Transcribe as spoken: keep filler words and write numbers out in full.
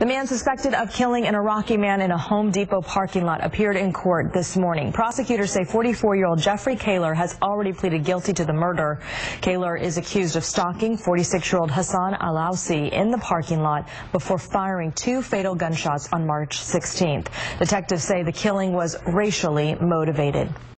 The man suspected of killing an Iraqi man in a Home Depot parking lot appeared in court this morning. Prosecutors say forty-four-year-old Jeffrey Kaler has already pleaded guilty to the murder. Kaler is accused of stalking forty-six-year-old Hassan Al-Ausi in the parking lot before firing two fatal gunshots on March sixteenth. Detectives say the killing was racially motivated.